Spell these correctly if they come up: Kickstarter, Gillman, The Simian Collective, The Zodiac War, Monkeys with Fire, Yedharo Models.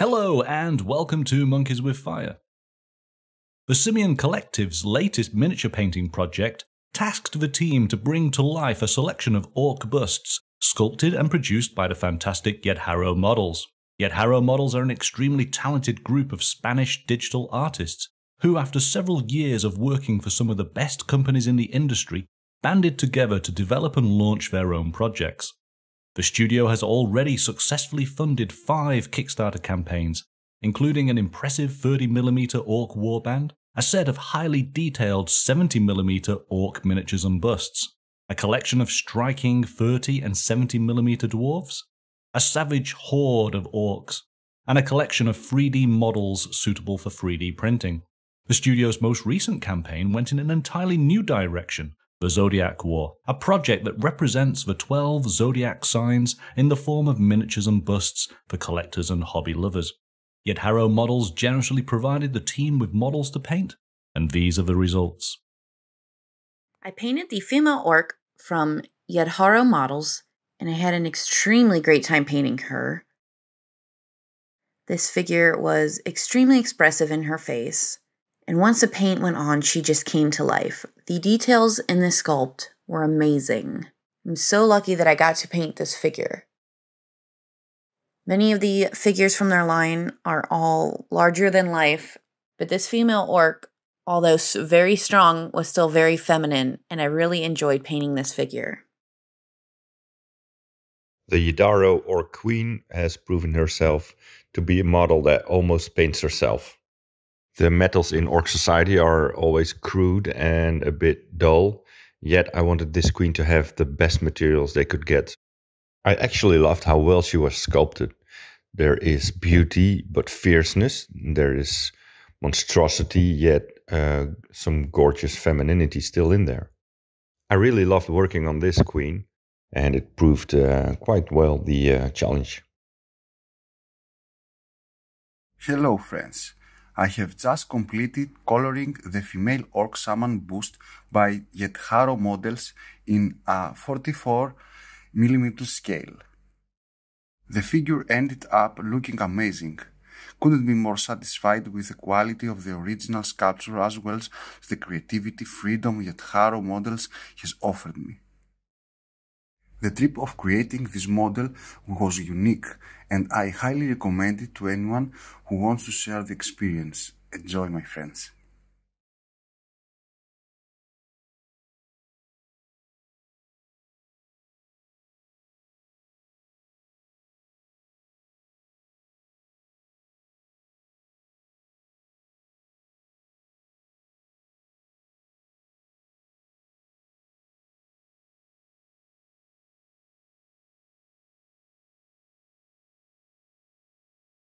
Hello and welcome to Monkeys with Fire. The Simian Collective's latest miniature painting project tasked the team to bring to life a selection of orc busts sculpted and produced by the fantastic Yedharo Models. Yedharo Models are an extremely talented group of Spanish digital artists who, after several years of working for some of the best companies in the industry, banded together to develop and launch their own projects. The studio has already successfully funded 5 Kickstarter campaigns, including an impressive 30mm orc warband, a set of highly detailed 70mm orc miniatures and busts, a collection of striking 30 and 70mm dwarves, a savage horde of orcs, and a collection of 3D models suitable for 3D printing. The studio's most recent campaign went in an entirely new direction, The Zodiac War, a project that represents the 12 zodiac signs in the form of miniatures and busts for collectors and hobby lovers. Yedharo Models generously provided the team with models to paint, and these are the results. I painted the female orc from Yedharo Models, and I had an extremely great time painting her. This figure was extremely expressive in her face, and once the paint went on, she just came to life. The details in this sculpt were amazing. I'm so lucky that I got to paint this figure. Many of the figures from their line are all larger than life, but this female orc, although very strong, was still very feminine, and I really enjoyed painting this figure. The Yedharo Orc Queen has proven herself to be a model that almost paints herself. The metals in orc society are always crude and a bit dull, yet I wanted this queen to have the best materials they could get. I actually loved how well she was sculpted. There is beauty but fierceness, there is monstrosity, yet some gorgeous femininity still in there. I really loved working on this queen, and it proved quite well the challenge. Hello friends. I have just completed coloring the female orc summon bust by Yedharo Models in a 44mm scale. The figure ended up looking amazing. Couldn't be more satisfied with the quality of the original sculpture as well as the creativity freedom Yedharo Models has offered me. The trip of creating this model was unique, and I highly recommend it to anyone who wants to share the experience. Enjoy, my friends.